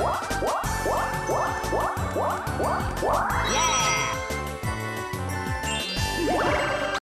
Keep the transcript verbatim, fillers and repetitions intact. What?